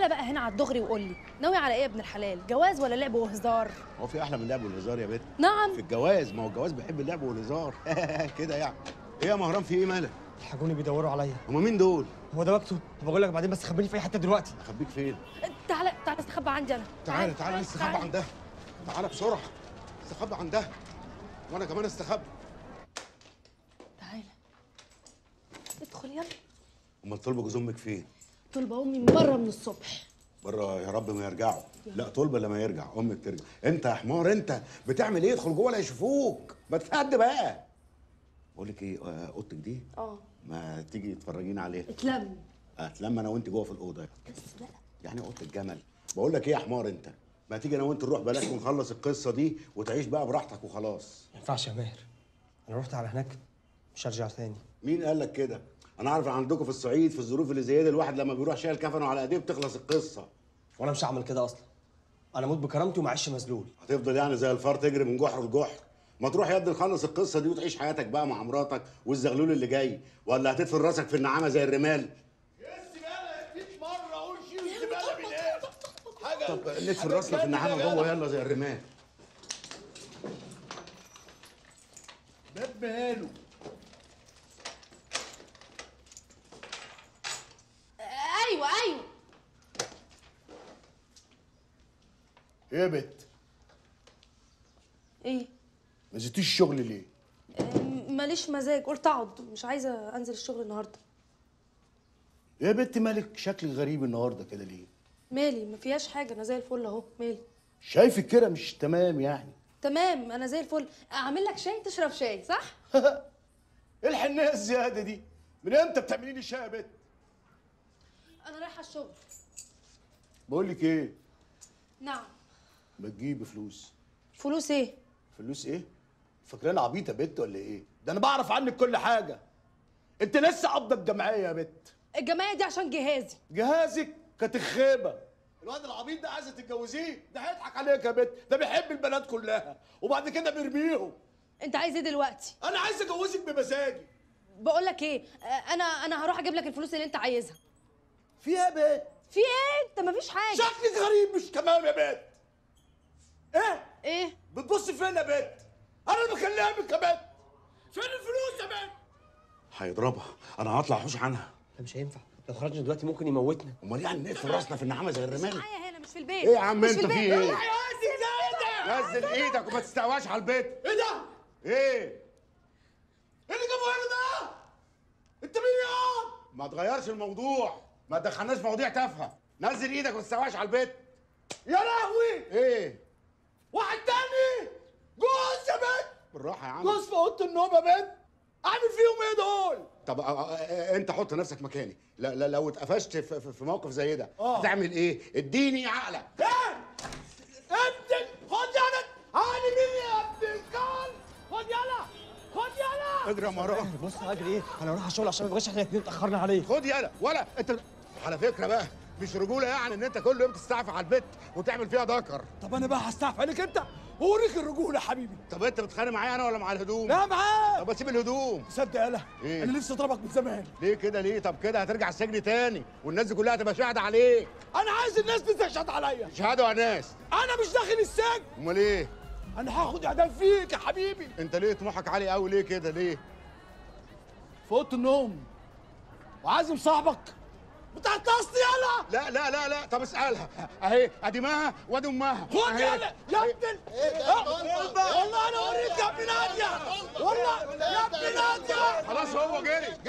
تعالى بقى هنا على الدغري وقول لي ناوي على ايه يا ابن الحلال؟ جواز ولا لعب وهزار؟ هو في احلى من لعب والهزار يا بنت؟ نعم في الجواز، ما هو الجواز بيحب اللعب والهزار كده يعني. ايه يا مهران في ايه مالك؟ الحاجوني بيدوروا عليا. هما مين دول؟ هو ده وقته؟ بقول لك بعدين، بس خبيني في اي حته دلوقتي. اخبيك فين؟ تعالى تعالى استخبى عندي انا. تعالى تعالى استخبى عندها، تعالى بسرعه استخبى عندها وانا كمان استخبى. تعالى ادخل يلا. امال طلبه جوز امك فين؟ طلبه امي من بره من الصبح. بره يا رب ما يرجعوا. لا طلبه لما يرجع امك ترجع. انت يا حمار انت بتعمل ايه؟ ادخل جوه لا يشوفوك. ما تتهد بقى. بقول لك ايه، اوضتك دي؟ اه ما تيجي تتفرجينا عليها؟ اتلم اتلم انا وانت جوه في الاوضه. بس بقى يعني اوضه الجمل. بقول لك ايه يا حمار انت، ما تيجي انا وانت نروح بلاش ونخلص القصه دي وتعيش بقى براحتك وخلاص. ما ينفعش يا ماهر، انا رحت على هناك مش هرجع ثاني. مين قال لك كده؟ انا عارف عندكم في الصعيد في الظروف اللي زي دي الواحد لما بيروح شايل كفنه على ايديه بتخلص القصه. وانا مش هعمل كده اصلا، انا اموت بكرامتي ومعيش مذلول. هتفضل يعني زي الفار تجري من جحر لجحر؟ ما تروح يا ابني نخلص القصه دي وتعيش حياتك بقى مع مراتك والزغلول اللي جاي، ولا هتدفن راسك في النعامه زي الرمال؟ يس بقى 100 مره اقول شيل بالك من ايه؟ حاجه طب ندفن راسنا في النعامه جوه يلا زي الرمال. باب ماله؟ ايوه ايه يا بت؟ ايه؟ ما جيتيش الشغل ليه؟ ماليش مزاج، قلت اقعد مش عايزه انزل الشغل النهارده. يا بنت مالك شكلك غريب النهارده كده ليه؟ مالي؟ ما فيهاش حاجه، انا زي الفل اهو. مالي؟ شايفك كده مش تمام يعني. تمام انا زي الفل. اعمل لك شاي تشرب شاي صح؟ ايه الحنيه الزياده دي؟ من امتى بتعملي لي شاي يا بنت؟ انا رايحه الشغل. بقول لك ايه؟ نعم. ما تجيبي فلوس. فلوس ايه؟ فلوس ايه؟ فاكراني عبيطه بنت ولا ايه؟ ده انا بعرف عنك كل حاجه. انت لسه قابضه الجمعيه يا بنت. الجمعيه دي عشان جهازي. جهازك كانت الخيبه. الواد العبيط ده عايزه تتجوزيه، ده هيضحك عليك يا بنت، ده بيحب البنات كلها وبعد كده بيرميهم. انت عايز ايه دلوقتي؟ انا عايز اجوزك بمزاجي. بقول لك ايه؟ انا هروح اجيب لك الفلوس اللي انت عايزها. في ايه يا بنت؟ في ايه؟ انت مفيش حاجه. شكلك غريب مش تمام يا بنت. ايه؟ ايه؟ بتبص فين يا بنت؟ أنا اللي بكلمك يا بنت. فين الفلوس يا بنت؟ هيضربها، أنا هطلع أحوش عنها. ده مش هينفع، لو خرجنا دلوقتي ممكن يموتنا. أمال يعني نقفل راسنا في النعامة زي الرمال؟ مش معايا هنا، مش في البيت. إيه يا عم أنت في إيه؟ نزل إيدك، نزل إيدك وما تستقواش على البيت. إيه ده؟ إيه؟ إيه اللي جابه هنا ده؟ أنت مين يا عم؟ ما تغيرش الموضوع، ما تدخلناش مواضيع تافهة. نزل إيدك وما تستقواش على البيت. يا لهوي! إيه؟ واحد تاني جوز يا بنت. بالراحه يا عم، جوز في اوضه النوم يا بنت. اعمل فيهم ايه دول؟ طب انت حط نفسك مكاني. لا لا لو اتقفشت في موقف زي ده هتعمل ايه؟ اديني عقلك. ايه انت؟ خد يالا عقلي مين يا ابن الكلب؟ خد يالا خد يالا. اجري يا مروان. بص اجري ايه؟ انا هروح الشغل عشان ما يبقاش احنا الاثنين اتاخرنا عليه. خد يالا. ولا انت على فكره بقى مش رجوله يعني ان انت كل يوم تستعفى على البيت وتعمل فيها ذكر. طب انا بقى هستعفى عليك انت ووريك الرجوله يا حبيبي. طب انت بتخانق معايا انا ولا مع الهدوم؟ لا معاك. طب ما تسيب الهدوم. تصدق يالا إيه؟ انا نفسي اضربك من زمان. ليه كده ليه؟ طب كده هترجع السجن تاني والناس دي كلها هتبقى شاهده عليك. انا عايز الناس تشهد عليا. يشهدوا على ناس. انا مش داخل السجن. امال ايه؟ انا هاخد اعدام فيك يا حبيبي. انت ليه طموحك عالي قوي ليه كده ليه؟ في اوضه النوم وعازم صاحبك بتعطسني يلا. لا لا لا لا طب اسالها اهي، ادي ماها وادي امها. خد يلا يا ابن والله انا اوريك يا ابن ناديه، والله يا ابن ناديه. خلاص هو جري.